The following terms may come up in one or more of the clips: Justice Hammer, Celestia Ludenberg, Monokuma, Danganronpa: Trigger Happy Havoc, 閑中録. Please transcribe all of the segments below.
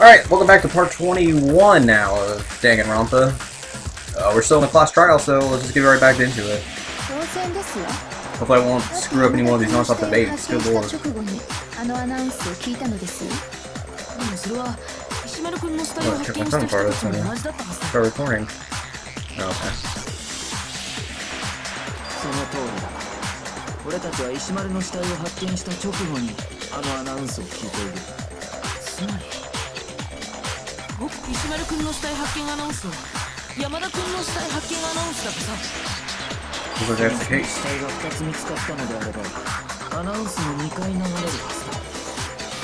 Alright, welcome back to part 21 now of Danganronpa. We're still in the class trial, so let's just get right back into it. Hopefully I won't screw up any one of these non-stop debates. Good lord. Oh, I took my phone part of this time. Start recording. Oh, okay. 石丸君の死体発見アナウンスは山田君の死体発見アナウンスだからさ。死体が2つ見つかったのであればアナウンスの2回流れるはず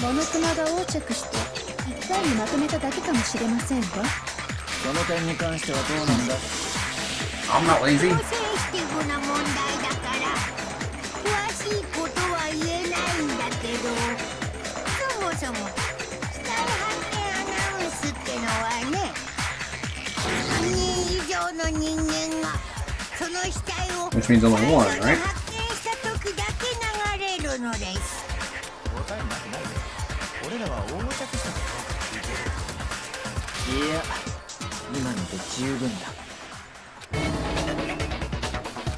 だ。モノクマが横着して1回にまとめただけかもしれませんが、その点に関してはどうなんだ。あんまりセンシティブな問題だから詳しいことは言えないんだけど、そもそも Which means only one, right? Yeah.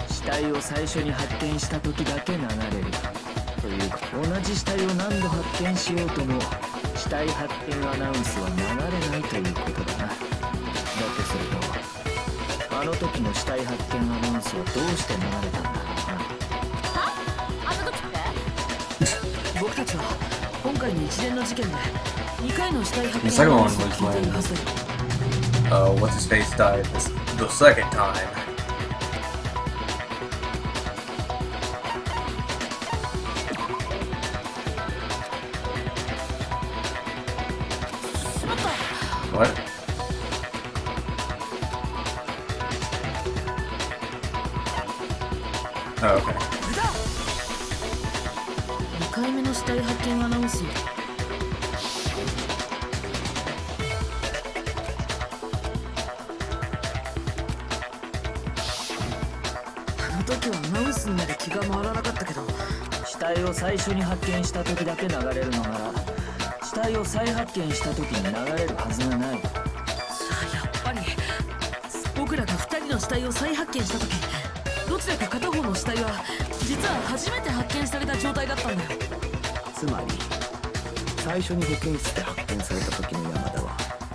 死体発見アナウンスは流れないということだな。だとするとあの時の死体発見アナウンスはどうして流れたんだろうな。はあの時って？僕たちは今回の一連の事件で2回の死体発見アナウンスを聞いているはずだよ。What's his face died the second time? What? Oh, okay. 2回目の死体発見アナウンス。あの時はアナウンスにまで気が回らなかったけど、死体を最初に発見した時だけ流れるのなら、 死体を再発見した時に流れるはずがない。やっぱり僕らが2人の死体を再発見した時、どちらか片方の死体は実は初めて発見された状態だったんだよ。つまり最初に保健室で発見された時の山田は、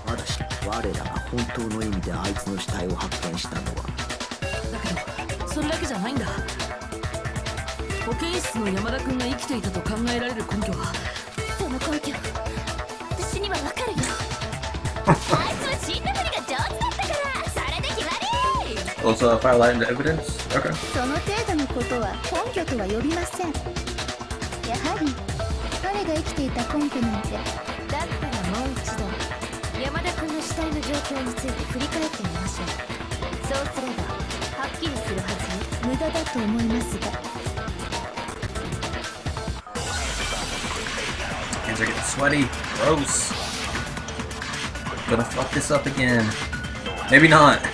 まだし我らが本当の意味であいつの死体を発見したのは。だけどそれだけじゃないんだ。保健室の山田君が生きていたと考えられる根拠は、 その根拠私には分かるよ。あいつは死んだふりが上手だったからそれで決まり。その程度のことは根拠とは呼びません。やはり彼が生きていた根拠なんて。だったらもう一度山田君の死体の状況について振り返ってみましょう。そうすればはっきりするはずよ。無駄だと思いますが。 Are getting sweaty. Gross. I'm gonna fuck this up again. Maybe not. Wrong.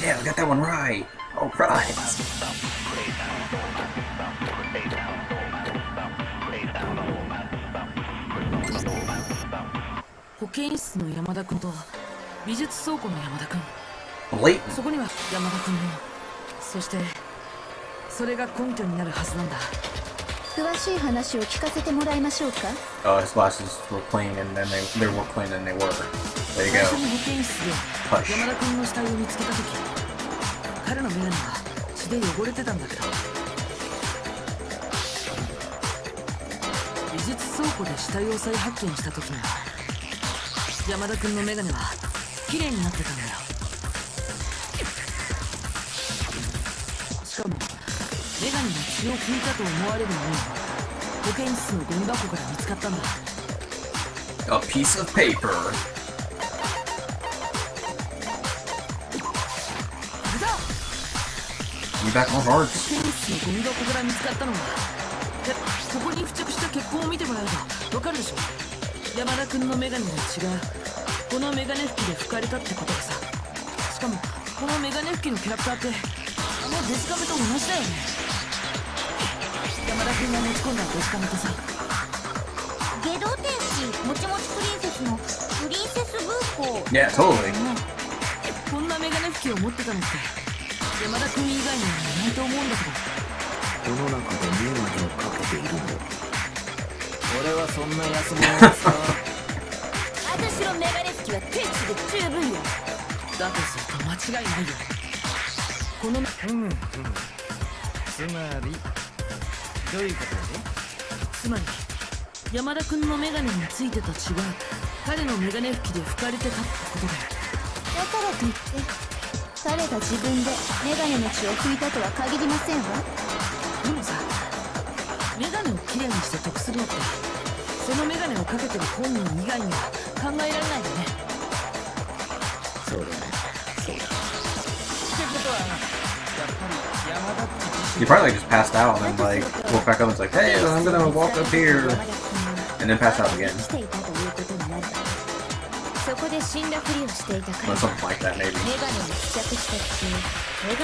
Yeah, we got that one right. All right. His glasses were clean, and then they were clean, and they were. There you go. Push. 彼の眼鏡は血で汚れてたんだけど、美術倉庫で死体を再発見した時には山田君の眼鏡は綺麗になってたんだよ。しかも眼鏡に血を拭いたと思われるものが保健室のゴミ箱から見つかったんだ。A piece of paper. Give me back my hearts. Yeah, totally. You probably like, just passed out and then like woke back up and was like, hey, I'm gonna walk up here and then pass out again. Or something like that, maybe. Oh, yeah, that's true. More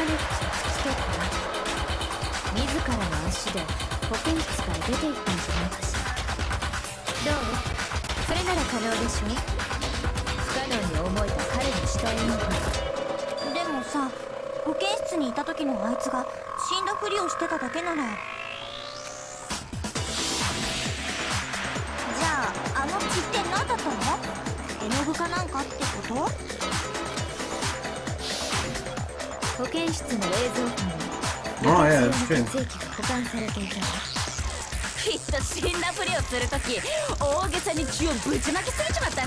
hearts! Yep. そ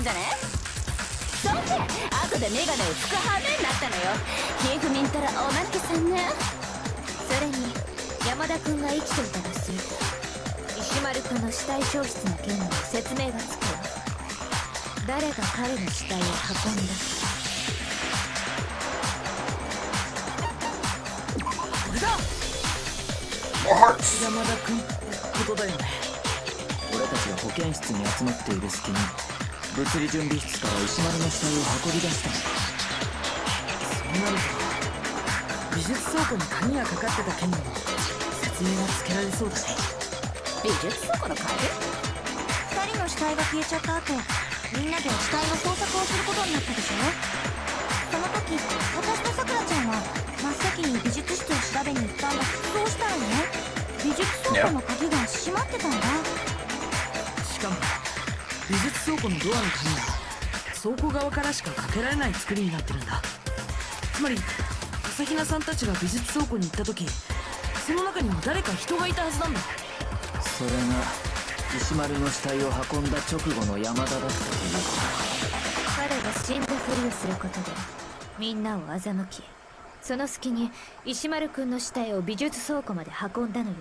の隙に石丸君の死体を美術倉庫まで運んだのよ。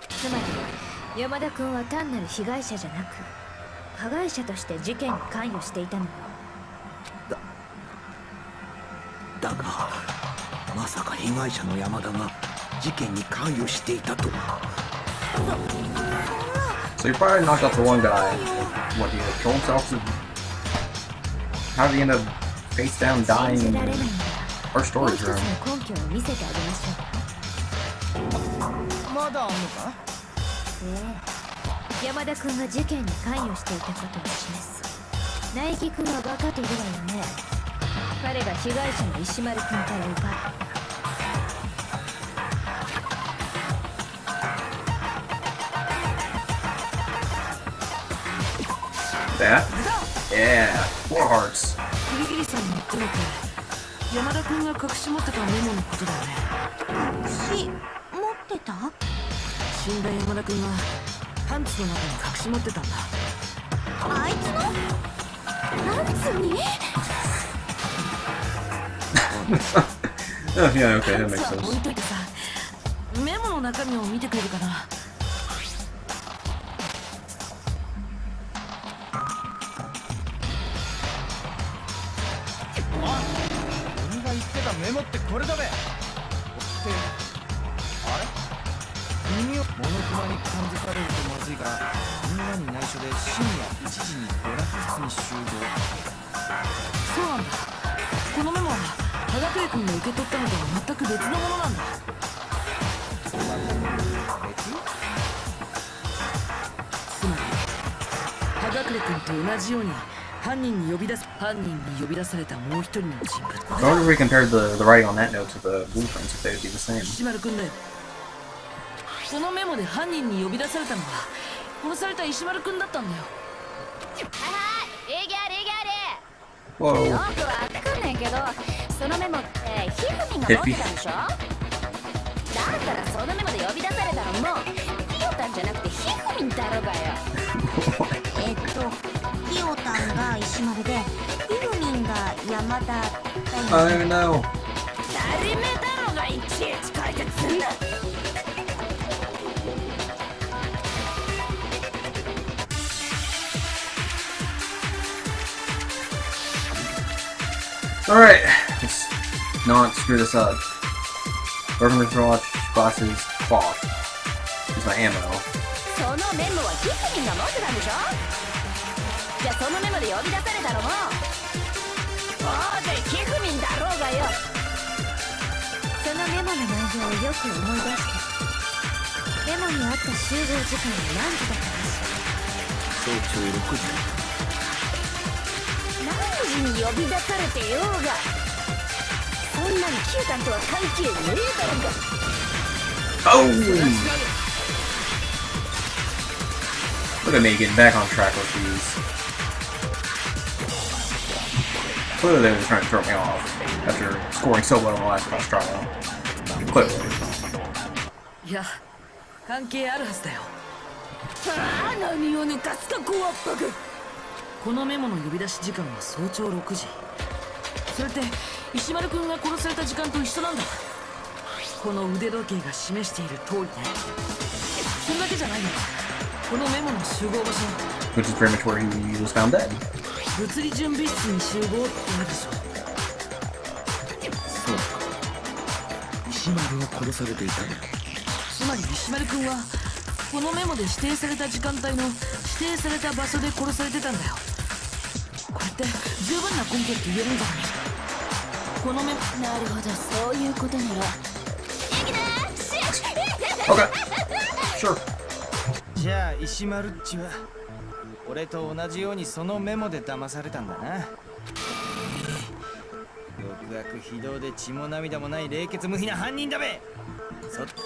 つまり山田君は単なる被害者じゃなく、加害者として事件に関与していたのよ。だがまさか被害者の山田が事件に関与していたとは。So you probably knocked out the one guy. What, he killed himself? How did he end up face down dying? Our storage room. That? Yeah. Four hearts. 山田君が隠し持ってたメモのことだよね。持ってた？死んだ山田君はパンツの中に隠し持ってたんだ。あいつのパンツに？いや、OK、だめです。置いといてさ、メモの中身を見てくれるかな。 メモってこれだべ。耳をモノクマに感じされるとまずいから、みんなに内緒で深夜1時に娯楽室に集合。そうなんだ。このメモは科学江君が受け取ったのとは全く別のものなんだ。つまり科学江君と同じように犯人に呼び出す、犯人に呼び出されたもう一人の人物。How do we compare the writing on that note to the blueprints if they would be the same? 石丸君だよ。このメモで犯人に呼び出されたのは殺された石丸君だったんだよ。はいはい、礼儀あれ礼儀あれ。よくわかんないけど、そのメモってひふみが持ってたんでしょ。だからそのメモで呼び出されたのもひよたんじゃなくてひふみだろうがよ。ひよたんが石丸で、ひふみんが山田だよ。I don't know。誰めだろうがいちいち解決すんな。Alright, let's not screw this up. Urban Research Glasses Cloth. Here's my ammo. So に呼び出されてようが、そんなにキュータンとは関係ねえだろうが。Look at me getting back on track with these. Clearly they were trying to throw me off after scoring so well in the last cross trial. Clearly. いや、関係あるはずだよ。ああ、何を抜かすか小悪魔。このメモの呼び出し時間は早朝6時。それって石丸君が殺された時間と一緒なんだ。この腕時計が示している通りね。それだけじゃないの。このメモの集合場所、物理準備室に集合ってあるでしょ。そうか、石丸は殺されていたんだ。つまり石丸君はこのメモで指定された時間帯の指定された場所で殺されてたんだよ。これって十分な根拠って言えるんだから。このメモ、なるほど、そういうことなら。じゃあ石丸っちは俺と同じようにそのメモで騙されたんだな。極悪非道で血も涙もない冷血無比な犯人だべ。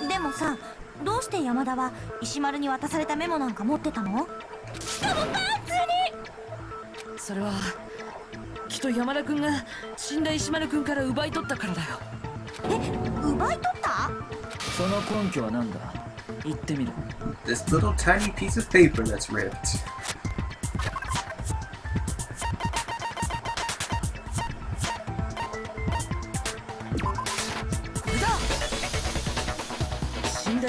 でもさ、どうして山田は石丸に渡されたメモなんか持ってたの？しかもパンツに。それはきっと山田君が死んだ石丸君から奪い取ったからだよ。え、奪い取った？その根拠はなんだ？言ってみろ。This little tiny piece of paper that's ripped.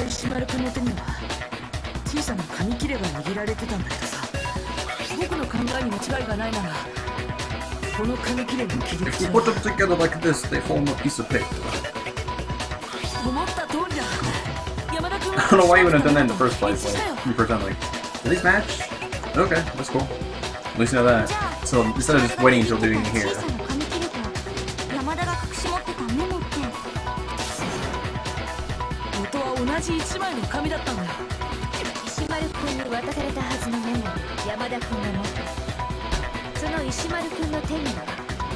石丸君の手には小さな紙切れが握られてたんだけどさ、僕の考えに間違いがないならこの紙切れの切り口を put them together like this, they form a piece of paper. 思った通りだ。山田君は I don't know why you wouldn't have done that in the first place. Like, you pretend like, did these match? Okay, that's cool. At least you know that. So instead of just waiting until doing it here.1枚の紙だったんだよ。石丸君に渡されたはずのメモ、山田君が持った。その石丸君の手には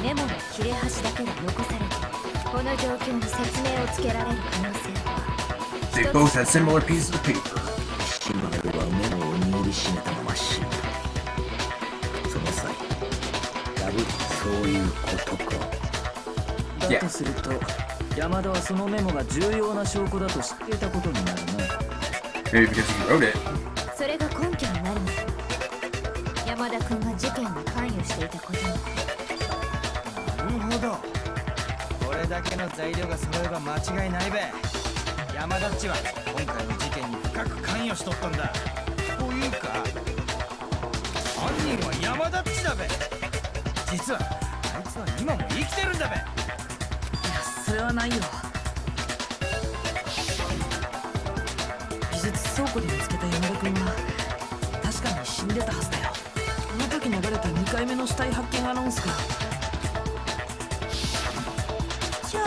メモの切れ端だけが残されて、この状況に説明をつけられる可能性は。They both had similar pieces of paper. 石丸はメモを握りしめたまま死んだ。その際、ラブ、そういうことか。だとすると。Yeah.山田はそのメモが重要な証拠だと知っていたことになるね。それが根拠になるの。山田君が事件に関与していたことに。なるほど。これだけの材料が揃えば間違いないべ。山田っちは今回の事件に深く関与しとったんだ。というか犯人は山田っちだべ。実はあいつは今も生きてるんだべ。それはないよ。美術倉庫で見つけた山田君は確かに死んでたはずだよ。あの時流れた2回目の死体発見アナウンスが。じゃあ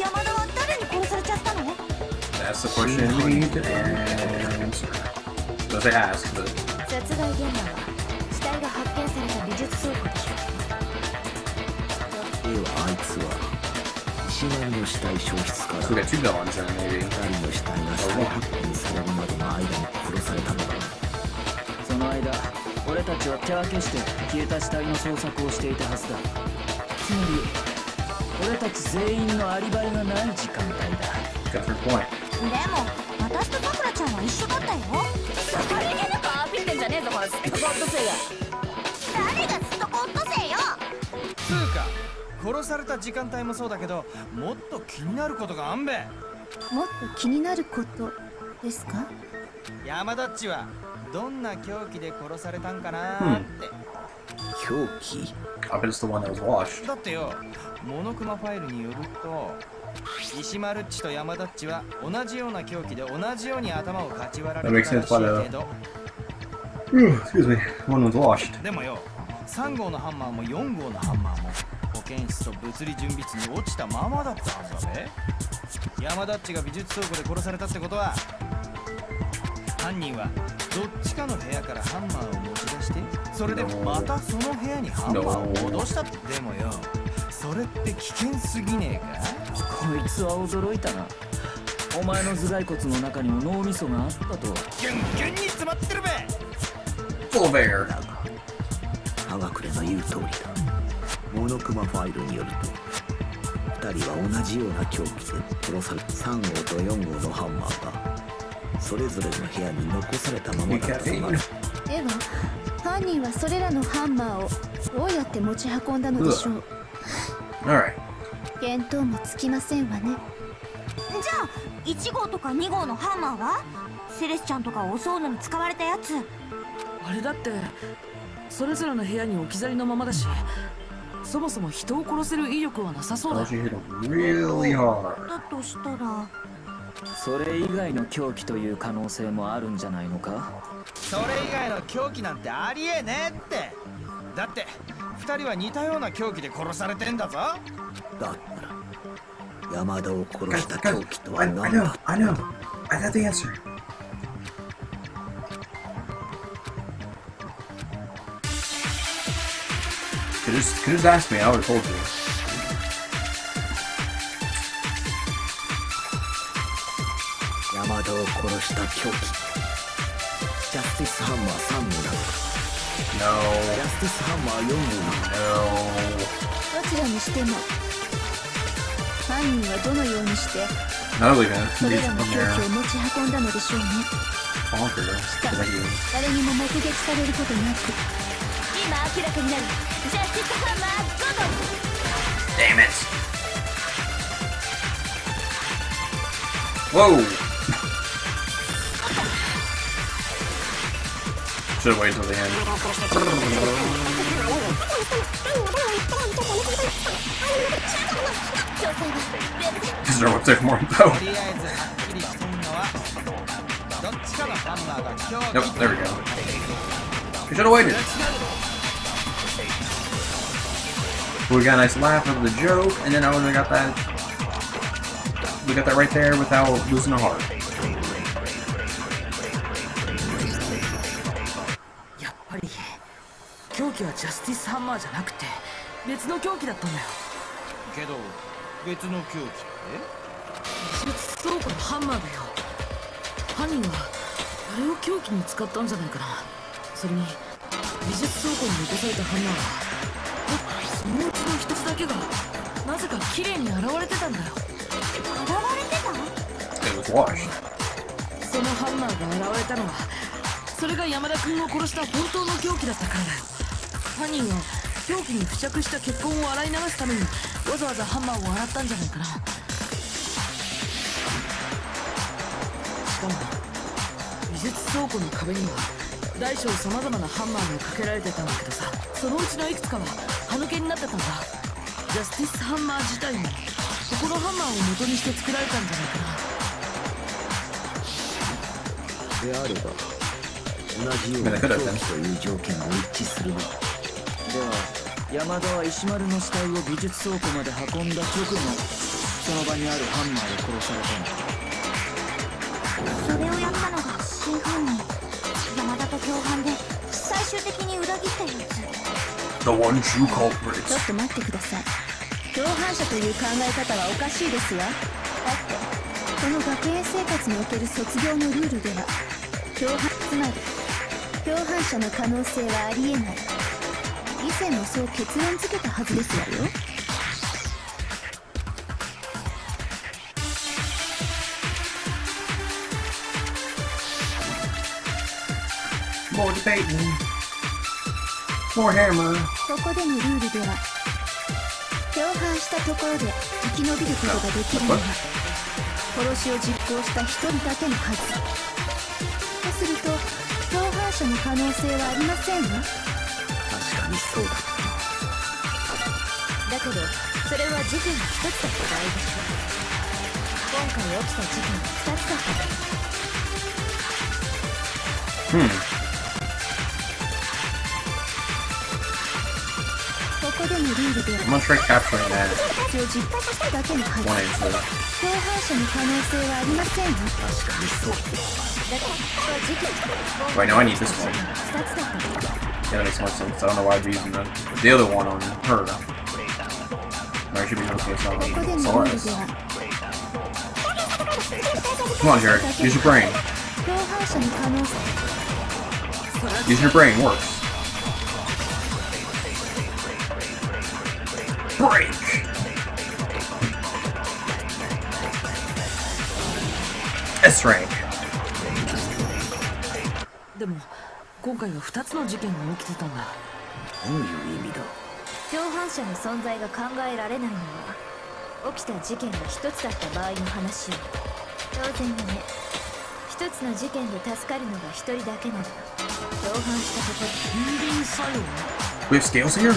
山田は誰に殺されちゃったの？ That's the question we need to answer. Does it ask? 殺害現場は死体が発見された美術倉庫でしょ。ではあいつは石丸の死体消失から2人の死体が再発見されるまでの間に殺されたのだ。その間俺たちは手分けして消えた死体の捜索をしていたはずだ。つまり俺たち全員のアリバイがない時間帯だ。でも私とさくらちゃんは一緒だったよ。そこに手の子アピってんじゃねえぞこのストコット生が。誰がストコット生よ。つうか殺された時間帯もそうだけど、もっと気になることがあんべ。もっと気になることですか？山田っちはどんな凶器で殺されたんかなって。凶器？だってよ、モノクマファイルによると、石丸っちと山田っちは同じような凶器で同じように頭をかち割られたらしいけど。でもよ、3号のハンマーも4号のハンマーも。保健室と物理準備室に落ちたままだったはずだべ。山田っちが美術倉庫で殺されたってことは、犯人はどっちかの部屋からハンマーを持ち出して、それでまたその部屋にハンマーを戻した。でもよ、それって危険すぎねえか？こいつは驚いたな。お前の頭蓋骨の中にも脳みそがあったと。ギュンギュンに詰まってるべ。だが、ハガクレの言う通りだ。モノクマファイルによると、2人は同じような凶器で殺された3号と4号のハンマーがそれぞれの部屋に残されたままだったとなる。では犯人はそれらのハンマーをどうやって持ち運んだのでしょう。見当もつきませんわね。じゃあ1号とか2号のハンマーはセレスちゃんとかを襲うのに使われたやつ。あれだってそれぞれの部屋に置き去りのままだし、そもそも人を殺せる威力はなさそうだ。だとしたらそれ以外の凶器という可能性もあるんじゃないのか。それ以外の凶器なんてありえねえって。だって2人は似たような凶器で殺されてんだぞ。だったら山田を殺した凶器とは何だったの？I know the answer. Could just ask me, I would have told you. Yamada を殺した凶器。ジャスティスハンマー3号だ。ジャスティスハンマー4号だ。どちらにしても、犯人はどのようにしてそれらの凶器を持ち運んだのでしょうね。しかも誰にも目撃されることなく。今明らかになる。ジャスティスハンマー5度。Damn it! Whoa! Should wait till the end. Is there one take more though? Nope, there we go. We should have waited. We got a nice laugh of the joke, and then we got that right there without losing a heart.もう一度一つだけがなぜか綺麗に現れてたんだよ。現れてた？そのハンマーが現れたのは、それが山田君を殺した本当の凶器だったからだよ。犯人は凶器に付着した血痕を洗い流すためにわざわざハンマーを洗ったんじゃないかな。しかも美術倉庫の壁には大小さまざまなハンマーがかけられてたんだけどさ、そのうちのいくつかは歯抜けになってたんだ。ジャスティスハンマー自体もここのハンマーを元にして作られたんじゃないかな。であれば同じような狂気という条件は一致するな。では山田は石丸の死体を技術倉庫まで運んだ直後、その場にあるハンマーで殺されたの。それをやったのが真犯人。山田と共犯で最終的に裏切ったやつ。 The one true culprit。 ちょっと待ってください。共犯者という考え方はおかしいですわ。だってこの学園生活における卒業のルールでは、共犯者の可能性はありえない。以前もそう結論付けたはずですわよ。More Satan. More hammer. ここでのルールでは、共犯したところで生き延びることができるのは殺しを実行した一人だけの数。とすると共犯者の可能性はありませんね。確かにそうだ。だけどそれは事件が一つだった場合です。今回起きた事件が二つだった。ここでのルールでは一応実行しただけの数。共犯者の可能性はありません。確かにそう。Wait, no, I need this one. That makes more sense. I don't know why I'd be using the other one on her. No, it should be okay. It's not on Solaris. Come on, Jared. Use your brain. Use your brain. Works. Break. S rank。 でも今回は2つの事件が起きてたんだ。どういう意味だ。共犯者の存在が考えられないのは、起きた事件が1つだった場合の話よ。当然よね。1つの事件で助かるのが1人だけなら、共犯したところ人間作用。We have scales here?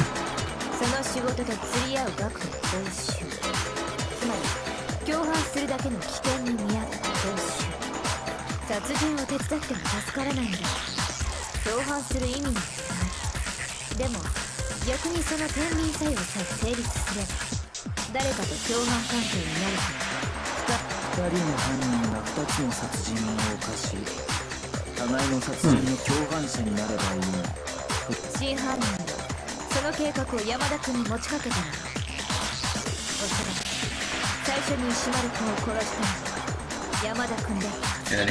その仕事と釣り合う額の報酬、つまり共犯するだけの危険に見合った報酬。殺人を手伝っても助からないんだ。共犯する意味なんてない。でも逆にその天秤作用さえ成立すれば、誰かと共犯関係になるから。2人の犯人が2つの殺人を犯し、互いの殺人の共犯者になればいいの。真犯人がその計画を山田君に持ちかけたの。おそらく最初に石丸君を殺したの山田君で、先に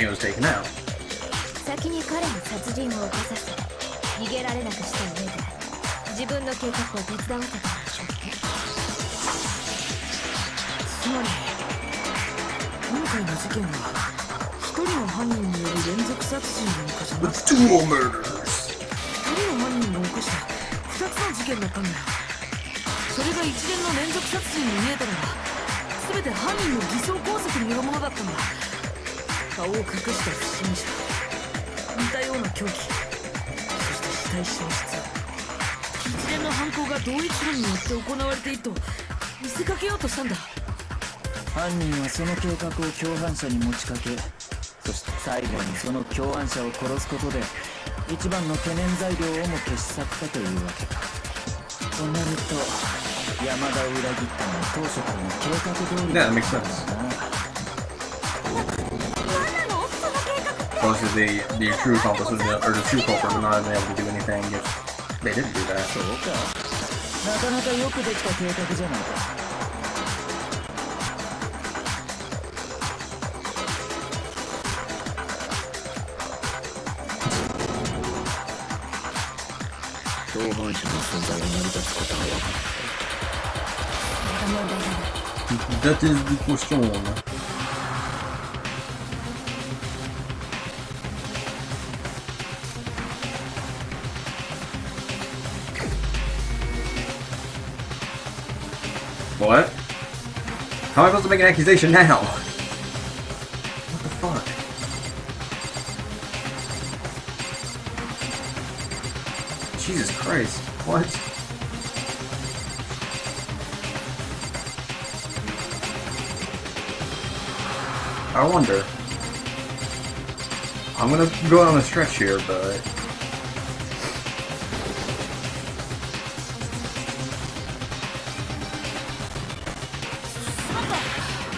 彼に殺人を犯させ、逃げられなくした上で自分の計画を手伝わせたんでしょうね。つまり今回の事件は一人の犯人による連続殺人なんかじゃなくて、二人の犯人が起こした二つの事件だったんだよ。それが一連の連続殺人に見えたのは、全て犯人の偽装工作によるものだったんだ。顔を隠した不審者、似たような凶器、そして死体消失。一連の犯行が同一犯によって行われていると見せかけようとしたんだ。犯人はその計画を共犯者に持ちかけ、そして最後にその共犯者を殺すことで一番の懸念材料をも消し去ったというわけか。となると山田を裏切ったのは当初からの計画通りだったんだな。Close the true accomplices or the true culprit were not able to do anything if they didn't do that. そうか。なかなかよくできた計画じゃないか。共犯者の存在が成り立つことは分かる。That is the question. What? How am I supposed to make an accusation now? What the fuck? Jesus Christ, what? I wonder. I'm gonna go on a stretch here, but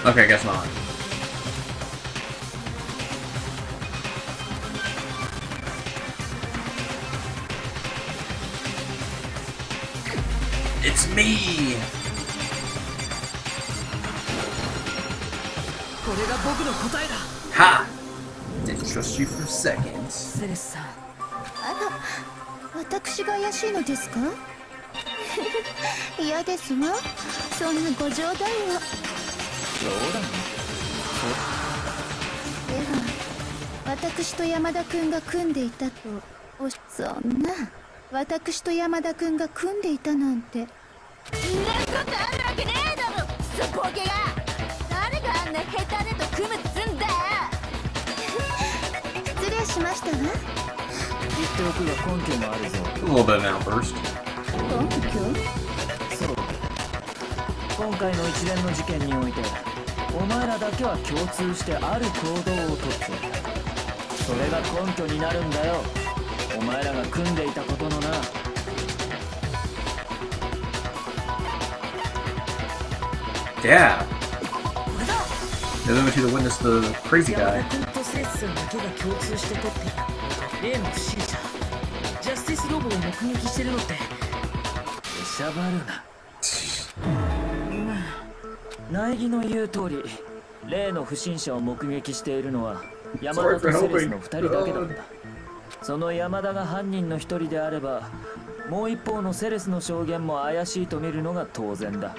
okay, I guess not. It's me. Ha! Didn't trust you for a second. A little bit of an outburst. Yeah. They're the ones who witnessed the crazy guy. Sorry for helping. He was in the front. Bingo! How convenient of that. That's kind of weird. All part of the plan.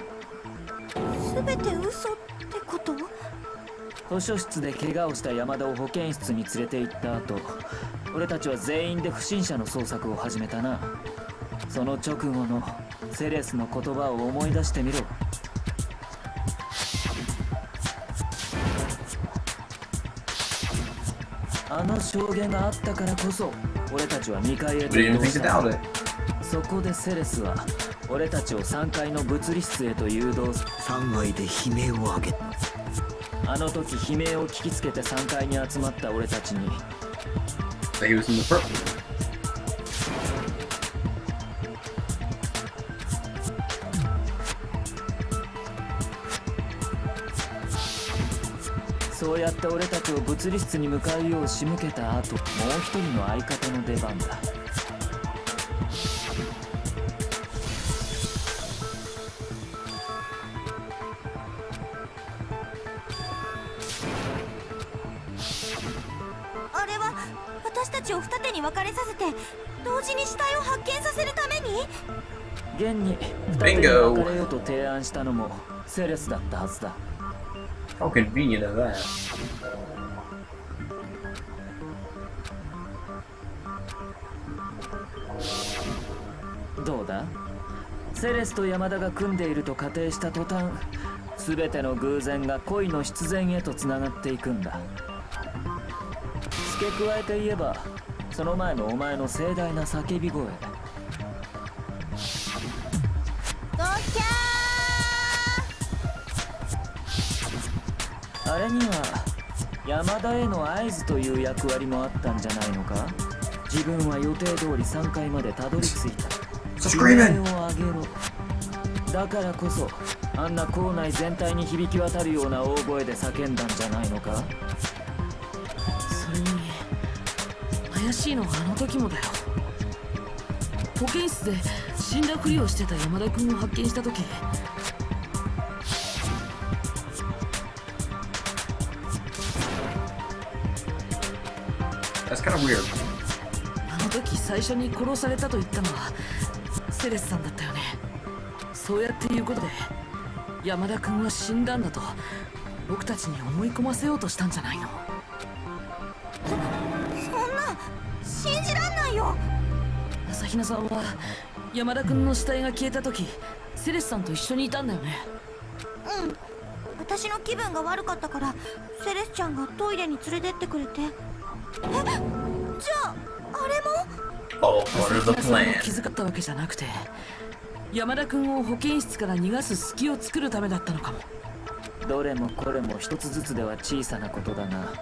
どれもこれも一つずつでは小さなことだが、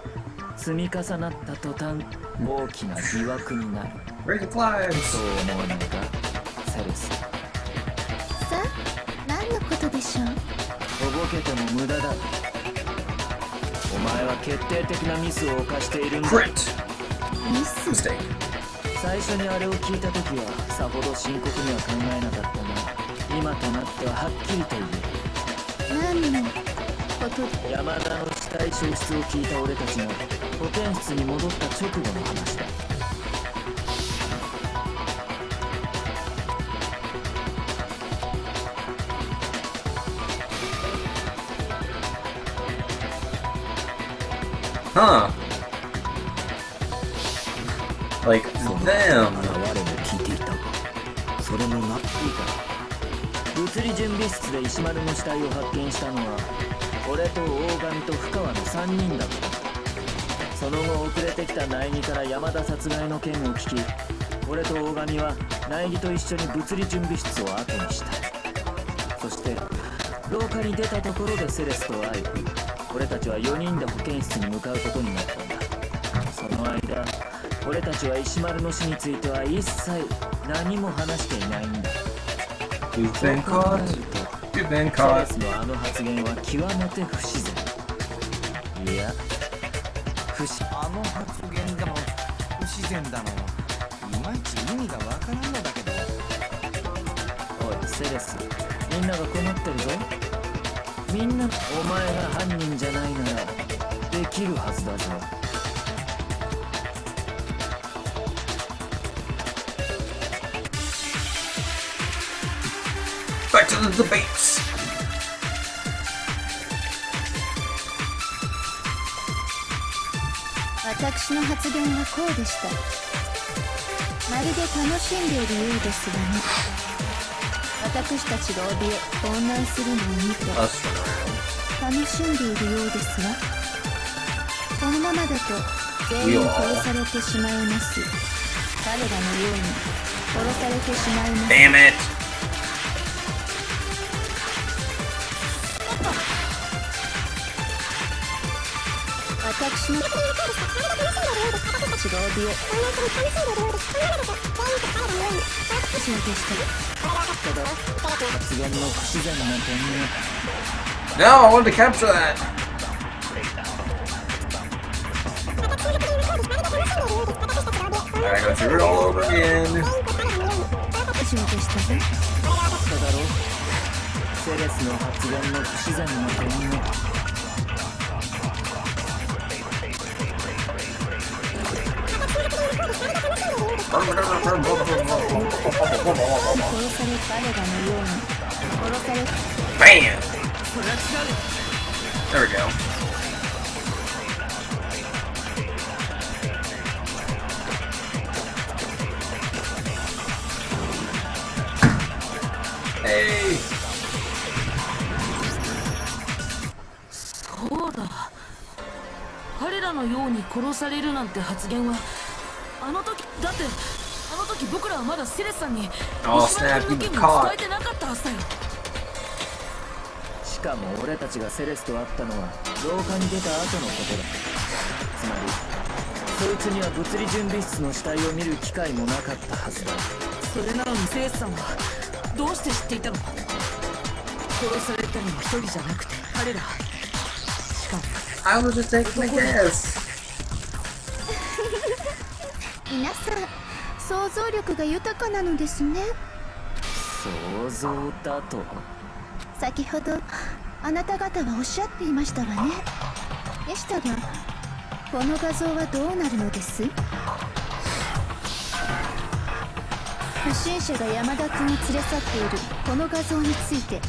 積み重なった途端大きな疑惑になる。そう思うのか、セレス。さあ、何のことでしょう。おぼけても無駄だ。お前は決定的なミスを犯しているんだ。ミス？最初にあれを聞いたときはさほど深刻には考えなかったが、今となってははっきりと言う。何のこと？山田の死体消失を聞いた俺たちが保健室に戻った直後の話だ。Huh? Like them. それもなっていた。物理準備室で石丸の死体を発見したのは俺と大神と深川の3人だった。その後遅れてきた苗木から山田殺害の件を聞き、俺と大神は苗木と一緒に物理準備室を後にした。そして廊下に出たところでセレスと会い、俺たちは4人で保健室に向かうことになったんだ。その間俺たちは石丸の死については一切何も話していないんだ。You've been caught. You've been caught. あの発言は極めて不自然。いや、あの発言がも不自然だの。いまいち意味がわからんのだけど。おい、セレス、みんなが困ってるぞ。みんな、お前が犯人じゃないならできるはずだぞ。Back to the debates. My statement was this: "It was Damn it!私のNo, I want to capture that. I go through it all over again.殺され彼らのように殺されてしまいます。彼らのように殺されてしまいます。BAM! There we go. Hey! そうだ。彼らのように殺されるなんて発言はあの時だって、あの時僕らはまだセレスさんに石丸の件も伝えてなかったはずだよ。しかも俺たちがセレスと会ったのは廊下に出た後のことだ。つまりそいつには物理準備室の死体を見る機会もなかったはずだ。それなのにセレスさんはどうして知っていたの？殺されたのも一人じゃなくて彼ら、しかもI was just taking a guess。皆さん、想像力が豊かなのですね。想像だと。先ほどあなた方はおっしゃっていましたわね。でしたが、この画像はどうなるのです？不審者が山田君を連れ去っているこの画像について、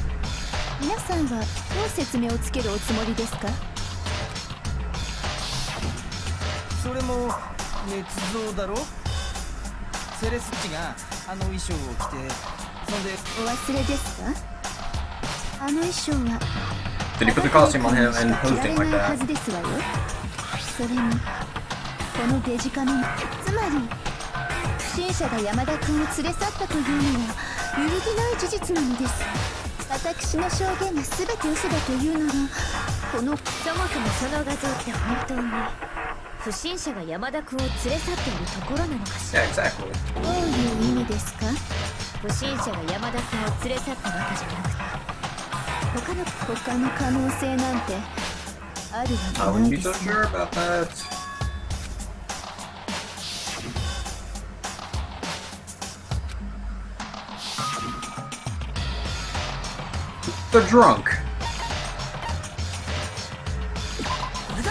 皆さんはどう説明をつけるおつもりですか？それも捏造だろ。セレスッチがあの衣装を着て、そんでお忘れですか？あの衣装は着られないはずですわよ。それにこのデジカメ、つまり不審者が山田君を連れ去ったというのは揺るぎない事実なのです。私の証言が全て嘘だというなら、この…そもそもその画像って本当に不審者が山田君を連れ去っているところなのかしら？ どういう意味ですか？不審者が山田君を連れ去ったわけじゃなくて、他の可能性なんてあるわけないですね。The drunk. They're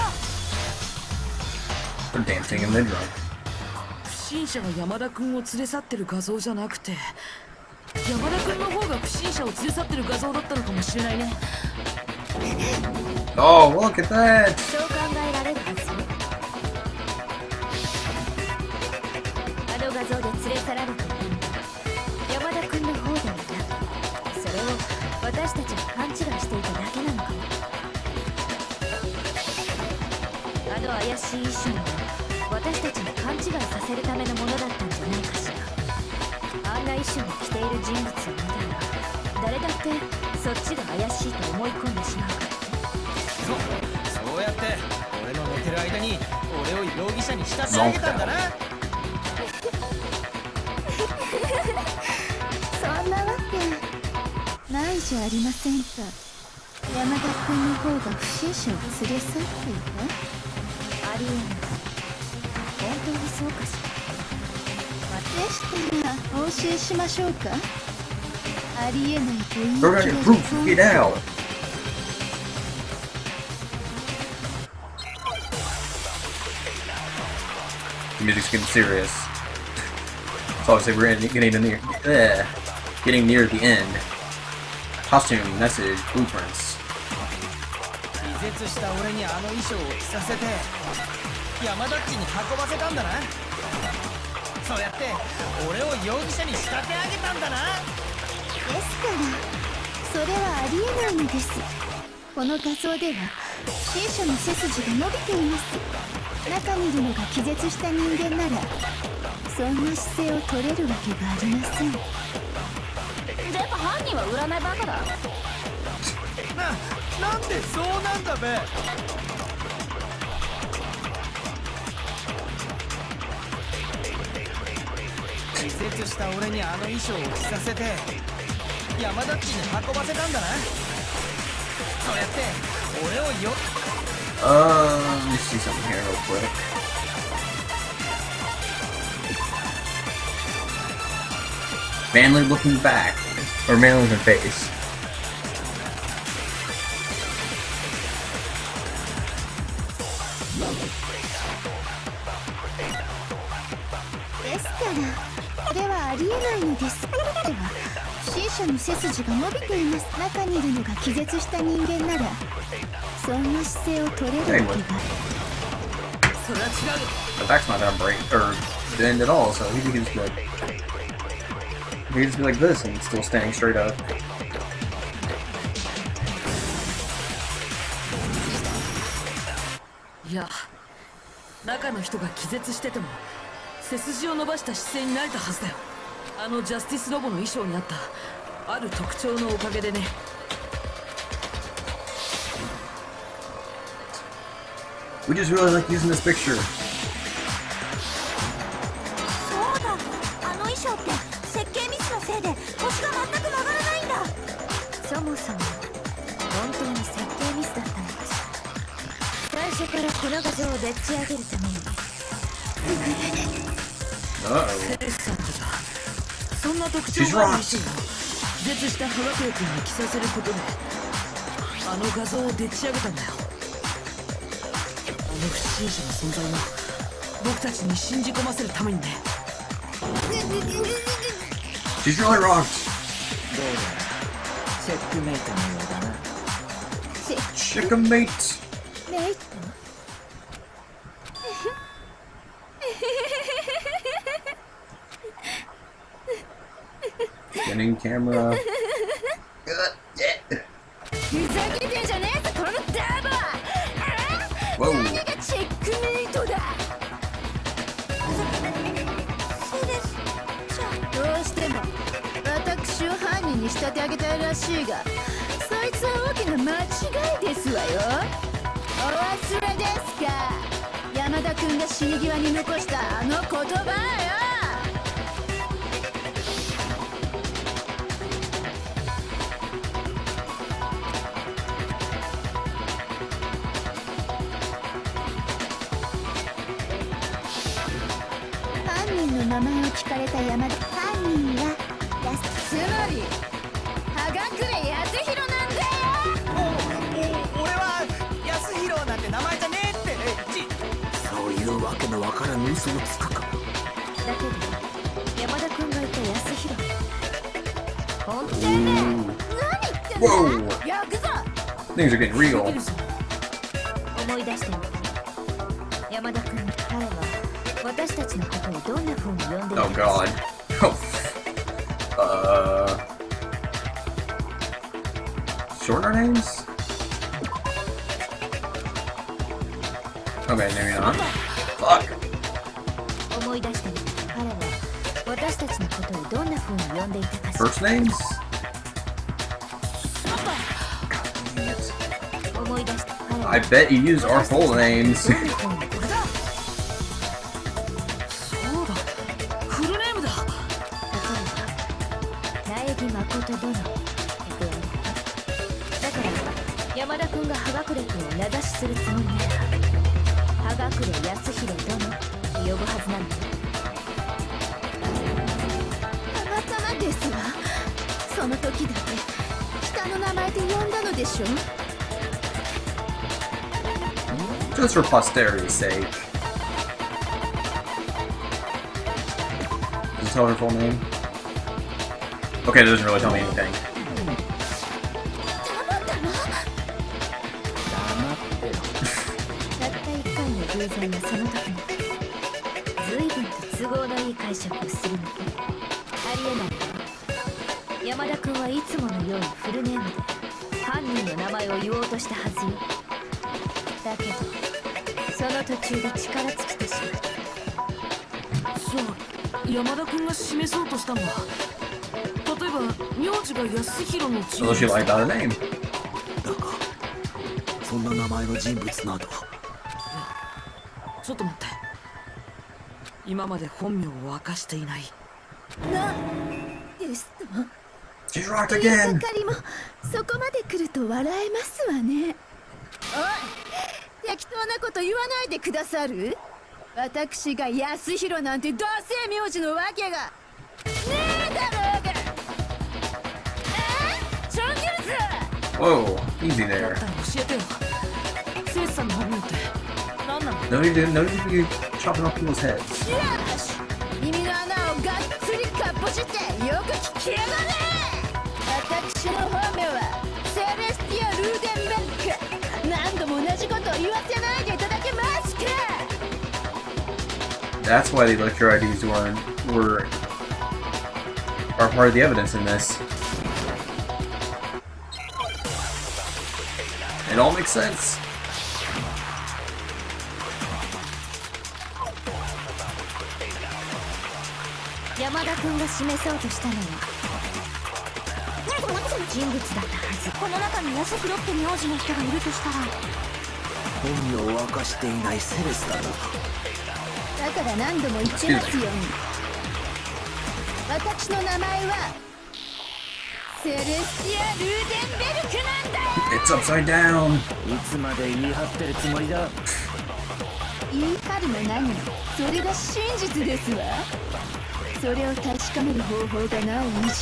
dancing in the drunk. 不審者が山田君を連れ去ってる画像じゃなくて、山田君の方が不審者を連れ去ってる画像だったのかもしれないね。Oh, look at that. そう考えられるんですよ。あの画像で連れ去られてる山田君の方でいた。それを。私たちが勘違いしていただけなのかも。あの怪しい石は私たちに勘違いさせるためのものだったんじゃないかしら。あんな衣装を着ている人物を見たら誰だってそっちが怪しいと思い込んでしまうから。そうやって俺の寝てる間に俺を容疑者に仕立て上げたんだな。そんなわけないじゃありませんか。山田君の方が不審者を連れ去っていた？ありえない。本当にそうかしら。でしたら報酬しましょうか。ありえないと言い訳ができない。Music's getting serious. So obviously we're getting near the end.Costume, message, blueprints.やっぱ犯人は占いバカだ。なんでそうなんだべ。自説した俺にあの衣装を着させて山田っちに運ばせたんだな。そうやって俺をよ。Let's see something here real quick.Manly looking back, or manly in the face. The back's not that bright, or bend at all, so he begins to.He just be like this, and he's still standing straight up. Yeah, 中の人が気絶してても背筋を伸ばした姿勢になれたはずだよ。あのジャスティスロボの衣装にあったある特徴のおかげでね。We just really like using this picture.この画像をでっち上げるために。そんな特徴があるし、絶したハワケイ君に着させることで、あの画像をでっち上げたんだよ。あの不審者の存在を僕たちに信じ込ませるためにね。She's really rocked. どうやらチェックメイトのようだな。チェックメイト。Spinning camera. Whoa. 仕立て上げたいらしいが、そいつは大きな間違いですわよ。お忘れですか、山田君が死に際に残したあの言葉よ。名前を聞かれた山田犯人はつまり葉隠康弘なんだよ。俺は康弘なんて名前じゃねえって。そういうわけのわからぬ嘘をつくか。だけど山田君が言った康弘、本当だよ。何言ってんだ。やくぞ。Things are getting real。思い出しても山田君、彼は私たちのことをどんな風に呼んでいるんですか。 Oh god. Shorter names? Okay, maybe not. Fuck. 思い出してみる。彼は私たちのことをどんな風に呼んでいたか。 First names? 思い出して。 I bet you use our full names. Just for posterity's sake. Does it tell her full name? Okay, it doesn't really tell me anything. So she liked our name. そんな名前の人物など。ちょっと待って。今まで本名を明かしていない。な、ですと。She's rocked again. ゆかりもそこまで来ると笑えますわね。おい、適当なこと言わないでくださる？私が康弘なんて同姓名字のわけがねえだろうが。チョンギルズ。Whoa, easy there. 教えてよ。セイさんの本名って何なの？ No, you chopping off people's heads. よし、耳の穴をがっつりかっぽじってよく聞きやがれ。私の本名はセレスティア・ルーデンベルク。何度も同じことを言わせないでいただけますか。That's why the lecture IDs are part of the evidence in this. It all makes sense. Yamada-kunが示そうとしたのは人物だったはず。この中に安弘って名字の人がいるとしたら、本名を明かしていないセレスだな。だから何度も言ってますように、私の名前はセレスティア・ルーデンベルクなんだよ。 It's upside down。 いつまで言い張ってるつもりだ。言い張るの何も、それが真実ですわ。それを確かめる方法がなお以上、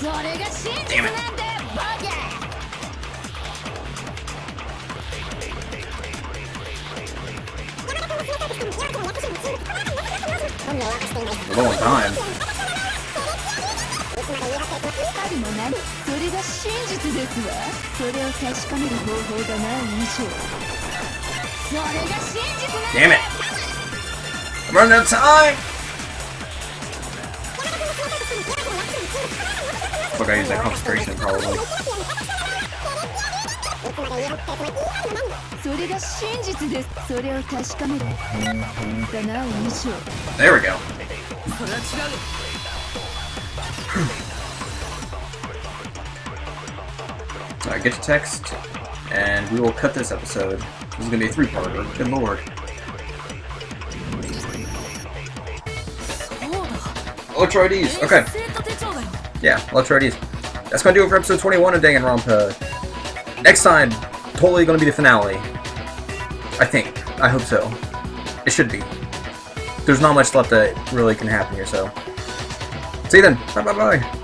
それが真実なんだよ、バーゲン。A long time. Damn it! I'm running out of time! Fuck, I use that concentration probably. There we go. Alright, get your text, and we will cut this episode. This is going to be a three-parter. Good lord. Electro-IDs, okay. Yeah, Electro-IDs. That's going to do it for episode 21 of Danganronpa. Next time, totally going to be the finale. I think. I hope so. It should be. There's not much left that really can happen here, so... See you then. Bye-bye-bye.